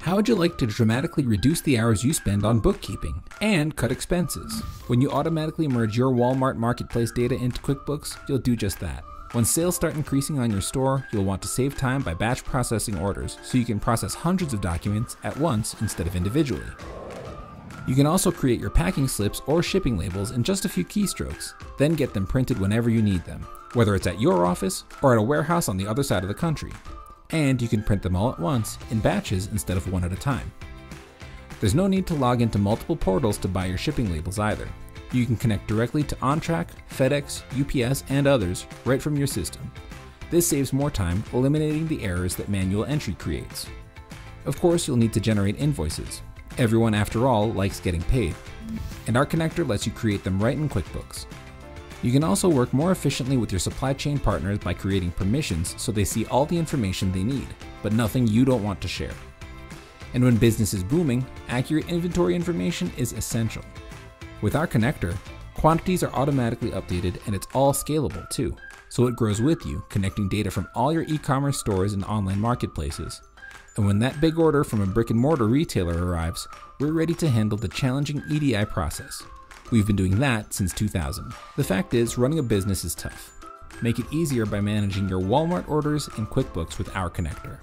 How would you like to dramatically reduce the hours you spend on bookkeeping and cut expenses? When you automatically merge your Walmart marketplace data into QuickBooks, you'll do just that. When sales start increasing on your store, you'll want to save time by batch processing orders so you can process hundreds of documents at once instead of individually. You can also create your packing slips or shipping labels in just a few keystrokes, then get them printed whenever you need them, whether it's at your office or at a warehouse on the other side of the country. And you can print them all at once in batches instead of one at a time. There's no need to log into multiple portals to buy your shipping labels either. You can connect directly to OnTrac, FedEx, UPS, and others right from your system. This saves more time, eliminating the errors that manual entry creates. Of course, you'll need to generate invoices. Everyone, after all, likes getting paid, and our connector lets you create them right in QuickBooks. You can also work more efficiently with your supply chain partners by creating permissions so they see all the information they need, but nothing you don't want to share. And when business is booming, accurate inventory information is essential. With our connector, quantities are automatically updated and it's all scalable too, so it grows with you, connecting data from all your e-commerce stores and online marketplaces. And when that big order from a brick-and-mortar retailer arrives, we're ready to handle the challenging EDI process. We've been doing that since 2000. The fact is, running a business is tough. Make it easier by managing your Walmart orders in QuickBooks with our connector.